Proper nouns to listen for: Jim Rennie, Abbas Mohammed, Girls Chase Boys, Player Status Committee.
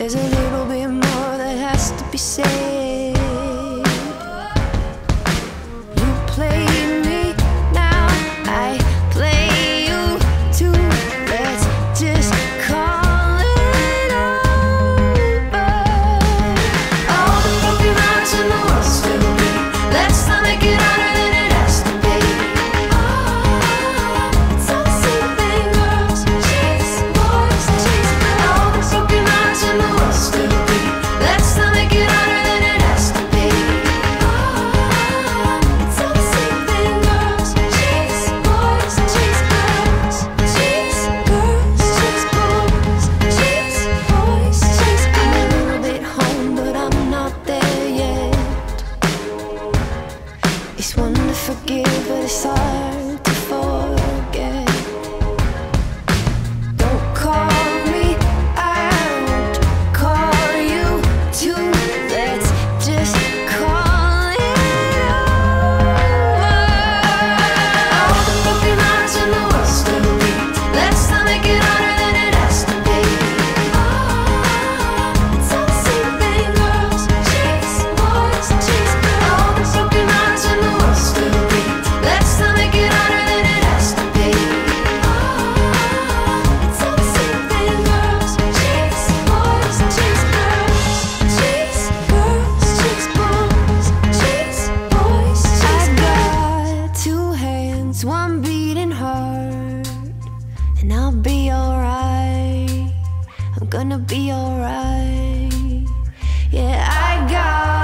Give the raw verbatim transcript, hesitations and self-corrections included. There's a little bit more that has to be said. You play me now, I play you too. Let's just call it over. All the broken hearts in the world still bleed. Let's not make it harder than it has to be. Oh, it's all the same thing, girls chase boys, chase boys. All the broken hearts in the world still bleed. Let's not make it harder than it has to be. Oh, it's all the same thing, girls chase boys, chase girls, chase girls, chase boys, chase boys, chase girls. I'm a little bit home, but I'm not there yet. It's one to forgive, but it's hard to forget. Don't call me out, call you too. Let's just call it over. All the broken hearts in the world still bleed. Let's not make it harder than it has to be. Oh, it's all the same thing, girls chase boys, chase girls. All the broken hearts in the world still bleed. Let's not make it harder than it has to be. Oh, it's all the same thing, girls chase boys, chase girls, chase girls, chase boys, chase boys, chase girls. I got two hands, one beating heart, and I'll be alright. I'm gonna be alright. Yeah, I got